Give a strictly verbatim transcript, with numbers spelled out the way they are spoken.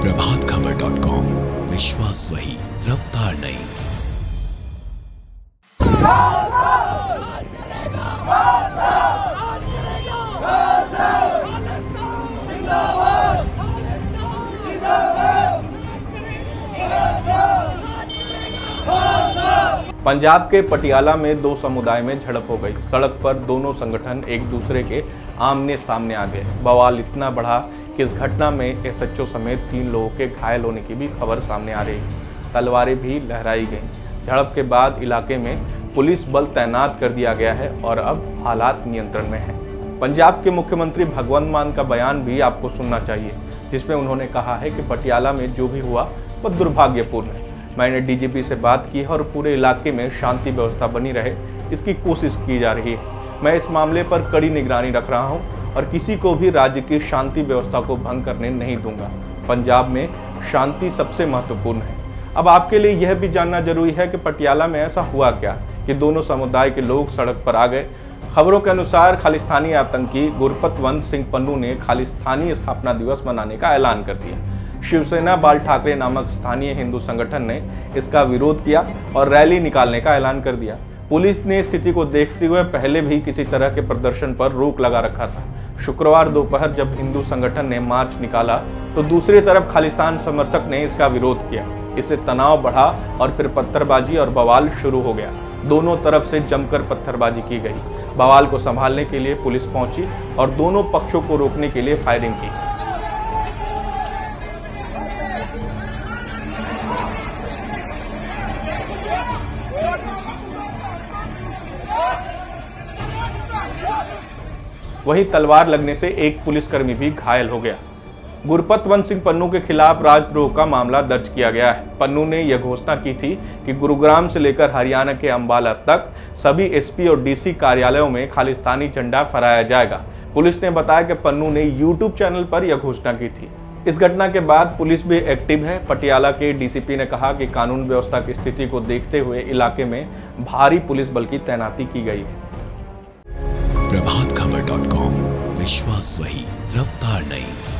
Prabhat Khabar dot com, विश्वास वही, रफ्तार नहीं। पंजाब के पटियाला में दो समुदाय में झड़प हो गई। सड़क पर दोनों संगठन एक दूसरे के आमने सामने आ गए। बवाल इतना बढ़ा कि इस घटना में एस एच ओ समेत तीन लोगों के घायल होने की भी खबर सामने आ रही। तलवारें भी लहराई गईं। झड़प के बाद इलाके में पुलिस बल तैनात कर दिया गया है और अब हालात नियंत्रण में है। पंजाब के मुख्यमंत्री भगवंत मान का बयान भी आपको सुनना चाहिए, जिसमें उन्होंने कहा है कि पटियाला में जो भी हुआ वह दुर्भाग्यपूर्ण है। मैंने डी जी पी से बात की है और पूरे इलाके में शांति व्यवस्था बनी रहे इसकी कोशिश की जा रही है। मैं इस मामले पर कड़ी निगरानी रख रहा हूं और किसी को भी राज्य की शांति व्यवस्था को भंग करने नहीं दूंगा। पंजाब में शांति सबसे महत्वपूर्ण है। अब आपके लिए यह भी जानना जरूरी है कि पटियाला में ऐसा हुआ क्या कि दोनों समुदाय के लोग सड़क पर आ गए। खबरों के अनुसार खालिस्तानी आतंकी गुरपतवंत सिंह पन्नू ने खालिस्तानी स्थापना दिवस मनाने का ऐलान कर दिया। शिवसेना बाल ठाकरे नामक स्थानीय हिंदू संगठन ने इसका विरोध किया और रैली निकालने का ऐलान कर दिया। पुलिस ने स्थिति को देखते हुए पहले भी किसी तरह के प्रदर्शन पर रोक लगा रखा था। शुक्रवार दोपहर जब हिंदू संगठन ने मार्च निकाला तो दूसरी तरफ खालिस्तान समर्थक ने इसका विरोध किया। इससे तनाव बढ़ा और फिर पत्थरबाजी और बवाल शुरू हो गया। दोनों तरफ से जमकर पत्थरबाजी की गई। बवाल को संभालने के लिए पुलिस पहुंची और दोनों पक्षों को रोकने के लिए फायरिंग की। वहीं तलवार लगने से एक पुलिसकर्मी भी घायल हो गया। गुरपतवंत सिंह पन्नू के खिलाफ राजद्रोह का मामला दर्ज किया गया है। पन्नू ने यह घोषणा की थी कि गुरुग्राम से लेकर हरियाणा के अंबाला तक सभी एस पी और डी सी कार्यालयों में खालिस्तानी झंडा फहराया जाएगा। पुलिस ने बताया कि पन्नू ने यूट्यूब चैनल पर यह घोषणा की थी। इस घटना के बाद पुलिस भी एक्टिव है। पटियाला के डी सी पी ने कहा कि कानून व्यवस्था की स्थिति को देखते हुए इलाके में भारी पुलिस बल की तैनाती की गई है। प्रभात खबर डॉट कॉम, विश्वास वही, रफ्तार नहीं।